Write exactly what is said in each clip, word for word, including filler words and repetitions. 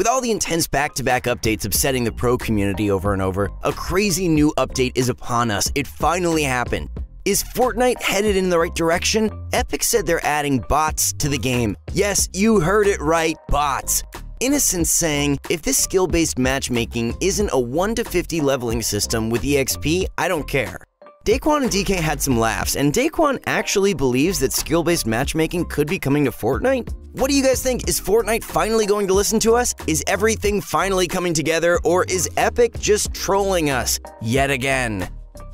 With all the intense back-to-back updates upsetting the pro community over and over, a crazy new update is upon us. It finally happened. Is Fortnite headed in the right direction? Epic said they're adding bots to the game. Yes, you heard it right, bots. Innocent saying, if this skill-based matchmaking isn't a one to fifty leveling system with E X P, I don't care. Daquan and D K had some laughs, and Daquan actually believes that skill-based matchmaking could be coming to Fortnite? What do you guys think? Is Fortnite finally going to listen to us? Is everything finally coming together, or is Epic just trolling us yet again?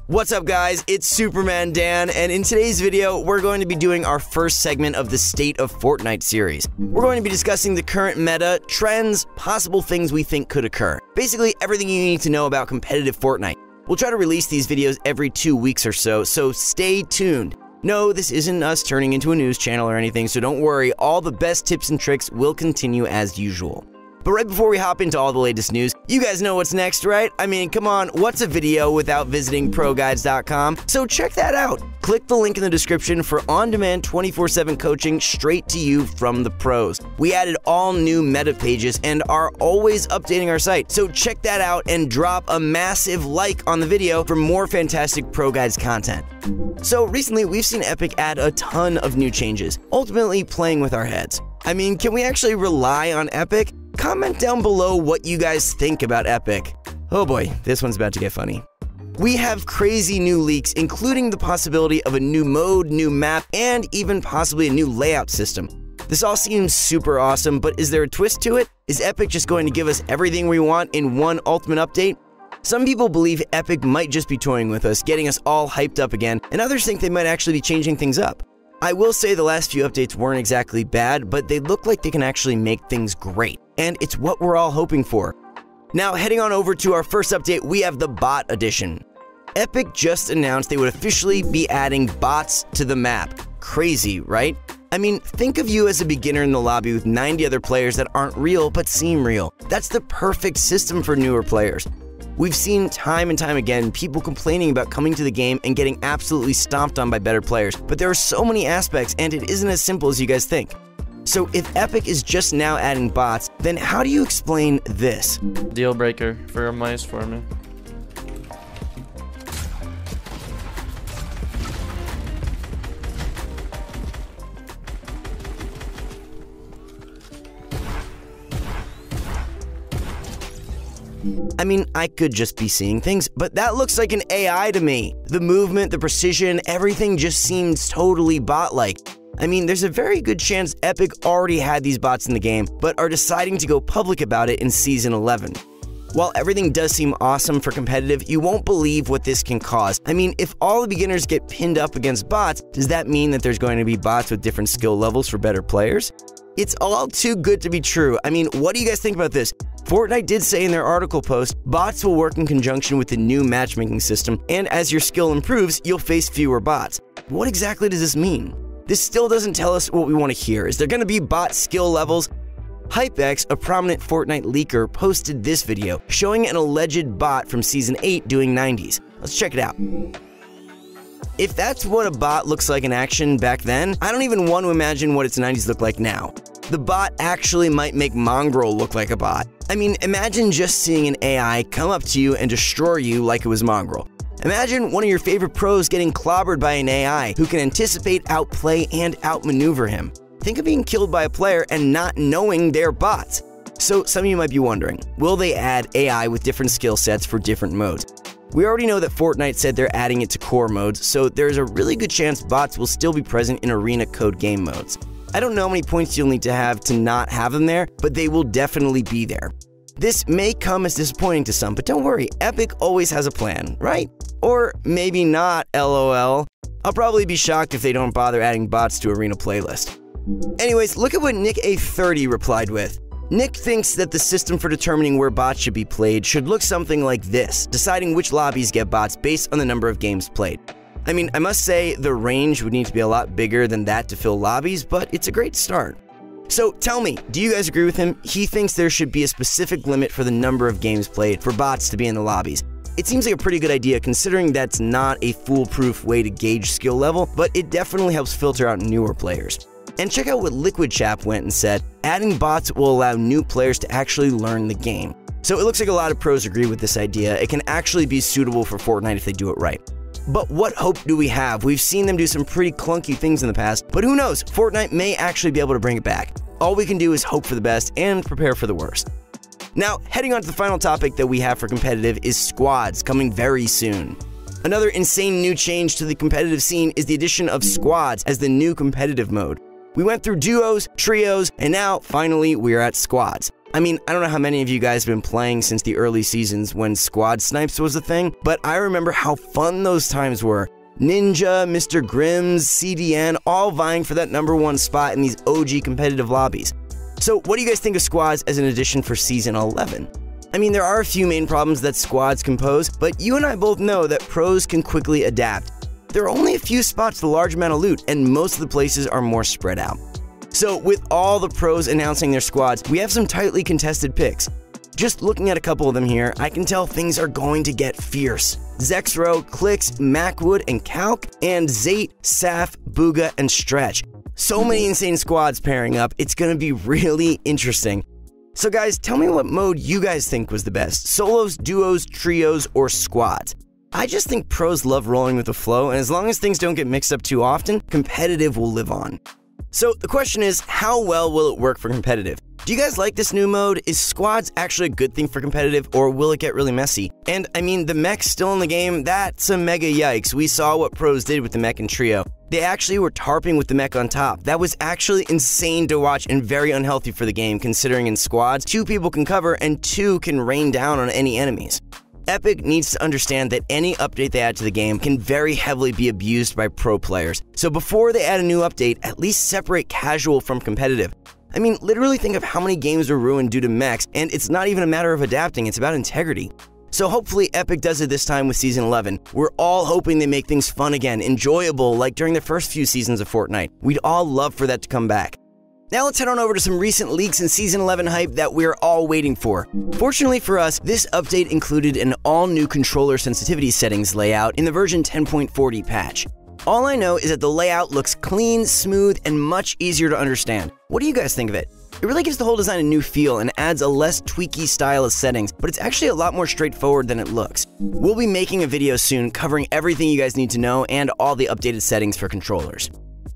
What's up guys, it's Superman Dan, and in today's video, we're going to be doing our first segment of the State of Fortnite series. We're going to be discussing the current meta, trends, possible things we think could occur. Basically, everything you need to know about competitive Fortnite. We'll try to release these videos every two weeks or so, so stay tuned. No, this isn't us turning into a news channel or anything, so don't worry, all the best tips and tricks will continue as usual. But right before we hop into all the latest news, you guys know what's next, right? I mean, come on, what's a video without visiting pro guides dot com? So check that out. Click the link in the description for on-demand twenty-four seven coaching straight to you from the pros. We added all new meta pages and are always updating our site. So check that out and drop a massive like on the video for more fantastic Pro Guides content. So recently, we've seen Epic add a ton of new changes, ultimately playing with our heads. I mean, can we actually rely on Epic? Comment down below what you guys think about Epic. Oh boy, this one's about to get funny. We have crazy new leaks, including the possibility of a new mode, new map, and even possibly a new layout system. This all seems super awesome, but is there a twist to it? Is Epic just going to give us everything we want in one ultimate update? Some people believe Epic might just be toying with us, getting us all hyped up again, and others think they might actually be changing things up. I will say the last few updates weren't exactly bad, but they look like they can actually make things great, and it's what we're all hoping for. Now, heading on over to our first update, we have the Bot Edition. Epic just announced they would officially be adding bots to the map. Crazy, right? I mean, think of you as a beginner in the lobby with ninety other players that aren't real but seem real. That's the perfect system for newer players. We've seen time and time again people complaining about coming to the game and getting absolutely stomped on by better players, but there are so many aspects and it isn't as simple as you guys think. So if Epic is just now adding bots, then how do you explain this? Deal breaker for a mice for me. I mean, I could just be seeing things, but that looks like an A I to me. The movement, the precision, everything just seems totally bot-like. I mean, there's a very good chance Epic already had these bots in the game, but are deciding to go public about it in Season eleven. While everything does seem awesome for competitive, you won't believe what this can cause. I mean, if all the beginners get pinned up against bots, does that mean that there's going to be bots with different skill levels for better players? It's all too good to be true. I mean, what do you guys think about this? Fortnite did say in their article post, bots will work in conjunction with the new matchmaking system, and as your skill improves, you'll face fewer bots. What exactly does this mean? This still doesn't tell us what we want to hear. Is there going to be bot skill levels? Hypex, a prominent Fortnite leaker, posted this video showing an alleged bot from Season eight doing nineties. Let's check it out. If that's what a bot looks like in action back then, I don't even want to imagine what its nineties look like now. The bot actually might make Mongrel look like a bot. I mean, imagine just seeing an A I come up to you and destroy you like it was Mongrel. Imagine one of your favorite pros getting clobbered by an A I who can anticipate, outplay, and outmaneuver him. Think of being killed by a player and not knowing they're bots. So some of you might be wondering, will they add A I with different skill sets for different modes? We already know that Fortnite said they're adding it to core modes, so there's a really good chance bots will still be present in arena code game modes. I don't know how many points you'll need to have to not have them there, but they will definitely be there. This may come as disappointing to some, but don't worry, Epic always has a plan, right? Or maybe not, LOL. I'll probably be shocked if they don't bother adding bots to arena playlist. Anyways, look at what Nick A thirty replied with. Nick thinks that the system for determining where bots should be played should look something like this, deciding which lobbies get bots based on the number of games played. I mean, I must say the range would need to be a lot bigger than that to fill lobbies, but it's a great start. So tell me, do you guys agree with him? He thinks there should be a specific limit for the number of games played for bots to be in the lobbies. It seems like a pretty good idea considering that's not a foolproof way to gauge skill level, but it definitely helps filter out newer players. And check out what LiquidChap went and said: adding bots will allow new players to actually learn the game. So it looks like a lot of pros agree with this idea. It can actually be suitable for Fortnite if they do it right. But what hope do we have? We've seen them do some pretty clunky things in the past, but who knows? Fortnite may actually be able to bring it back. All we can do is hope for the best and prepare for the worst. Now, heading on to the final topic that we have for competitive is squads, coming very soon. Another insane new change to the competitive scene is the addition of squads as the new competitive mode. We went through duos, trios, and now, finally, we are at squads. I mean, I don't know how many of you guys have been playing since the early seasons when squad snipes was a thing, but I remember how fun those times were. Ninja, Mister Grimm, C D N, all vying for that number one spot in these O G competitive lobbies. So what do you guys think of squads as an addition for Season eleven? I mean, there are a few main problems that squads can pose, but you and I both know that pros can quickly adapt. There are only a few spots with a large amount of loot, and most of the places are more spread out. So with all the pros announcing their squads, we have some tightly contested picks. Just looking at a couple of them here, I can tell things are going to get fierce. Zexro, Clix, Macwood, and Calc, and Zayt, Saf, Booga, and Stretch. So many insane squads pairing up, it's going to be really interesting. So guys, tell me what mode you guys think was the best, solos, duos, trios, or squads. I just think pros love rolling with the flow, and as long as things don't get mixed up too often, competitive will live on. So the question is, how well will it work for competitive? Do you guys like this new mode? Is squads actually a good thing for competitive, or will it get really messy? And I mean, the mech's still in the game, that's a mega yikes. We saw what pros did with the mech and trio. They actually were tarping with the mech on top. That was actually insane to watch and very unhealthy for the game, considering in squads, two people can cover and two can rain down on any enemies. Epic needs to understand that any update they add to the game can very heavily be abused by pro players. So before they add a new update, at least separate casual from competitive. I mean, literally think of how many games are ruined due to mechs, and it's not even a matter of adapting, it's about integrity. So hopefully Epic does it this time with Season eleven. We're all hoping they make things fun again, enjoyable, like during the first few seasons of Fortnite. We'd all love for that to come back. Now let's head on over to some recent leaks and Season eleven hype that we're all waiting for. Fortunately for us, this update included an all-new controller sensitivity settings layout in the version ten point forty patch. All I know is that the layout looks clean, smooth, and much easier to understand. What do you guys think of it? It really gives the whole design a new feel and adds a less tweaky style of settings, but it's actually a lot more straightforward than it looks. We'll be making a video soon covering everything you guys need to know and all the updated settings for controllers.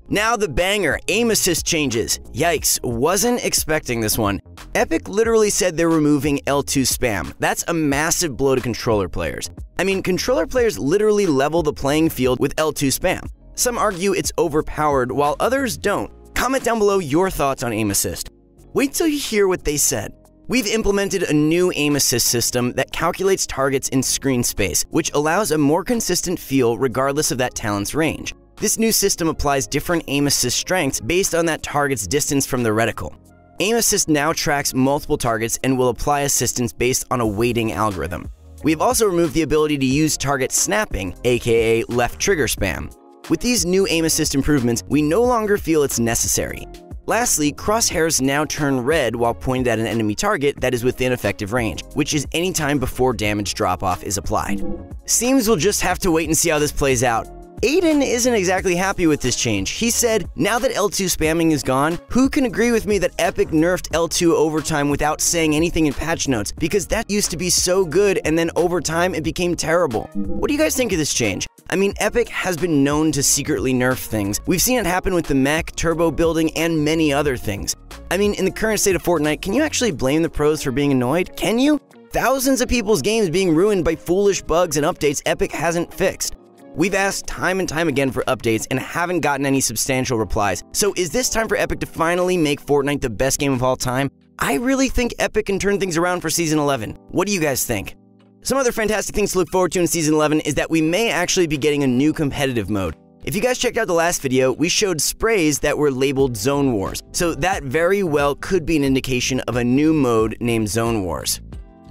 Now the banger, aim assist changes. Yikes, wasn't expecting this one. Epic literally said they're removing L two spam. That's a massive blow to controller players. I mean, controller players literally level the playing field with L two spam. Some argue it's overpowered, while others don't. Comment down below your thoughts on aim assist. Wait till you hear what they said. We've implemented a new aim assist system that calculates targets in screen space, which allows a more consistent feel regardless of that talent's range. This new system applies different aim assist strengths based on that target's distance from the reticle. Aim assist now tracks multiple targets and will apply assistance based on a weighting algorithm. We have also removed the ability to use target snapping, aka left trigger spam. With these new aim assist improvements, we no longer feel it's necessary. Lastly, crosshairs now turn red while pointed at an enemy target that is within effective range, which is any time before damage drop-off is applied. Seems we'll just have to wait and see how this plays out. Aiden isn't exactly happy with this change. He said, now that L two spamming is gone, who can agree with me that Epic nerfed L two overtime without saying anything in patch notes, because that used to be so good and then over time it became terrible. What do you guys think of this change? I mean, Epic has been known to secretly nerf things. We've seen it happen with the mech, turbo building, and many other things. I mean, in the current state of Fortnite, can you actually blame the pros for being annoyed? Can you? Thousands of people's games being ruined by foolish bugs and updates Epic hasn't fixed. We've asked time and time again for updates and haven't gotten any substantial replies. So is this time for Epic to finally make Fortnite the best game of all time? I really think Epic can turn things around for Season eleven. What do you guys think? Some other fantastic things to look forward to in Season eleven is that we may actually be getting a new competitive mode. If you guys checked out the last video, we showed sprays that were labeled Zone Wars. So that very well could be an indication of a new mode named Zone Wars.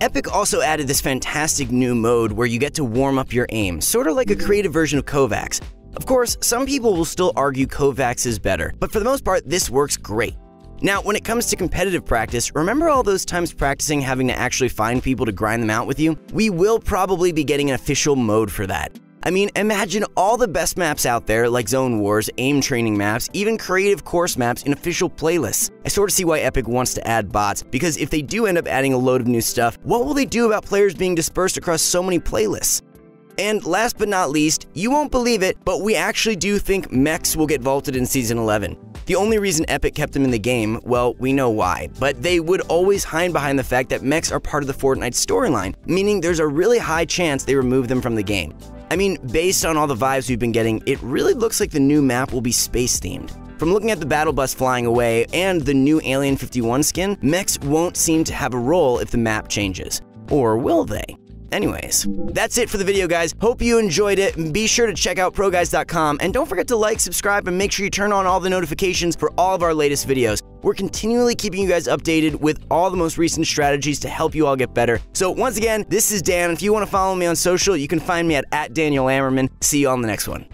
Epic also added this fantastic new mode where you get to warm up your aim, sort of like a creative version of Kovacs. Of course, some people will still argue Kovacs is better, but for the most part, this works great. Now, when it comes to competitive practice, remember all those times practicing having to actually find people to grind them out with you? We will probably be getting an official mode for that. I mean, imagine all the best maps out there like Zone Wars, aim training maps, even creative course maps and official playlists. I sort of see why Epic wants to add bots, because if they do end up adding a load of new stuff, what will they do about players being dispersed across so many playlists? And last but not least, you won't believe it, but we actually do think mechs will get vaulted in Season eleven. The only reason Epic kept them in the game, well, we know why, but they would always hide behind the fact that mechs are part of the Fortnite storyline, meaning there's a really high chance they remove them from the game. I mean, based on all the vibes we've been getting, it really looks like the new map will be space-themed. From looking at the battle bus flying away and the new Alien fifty-one skin, mechs won't seem to have a role if the map changes. Or will they? Anyways, that's it for the video, guys. Hope you enjoyed it. Be sure to check out pro guides dot com, and don't forget to like, subscribe, and make sure you turn on all the notifications for all of our latest videos. We're continually keeping you guys updated with all the most recent strategies to help you all get better. So once again, this is Dan. If you want to follow me on social, you can find me at, at Daniel Ammerman. See you on the next one.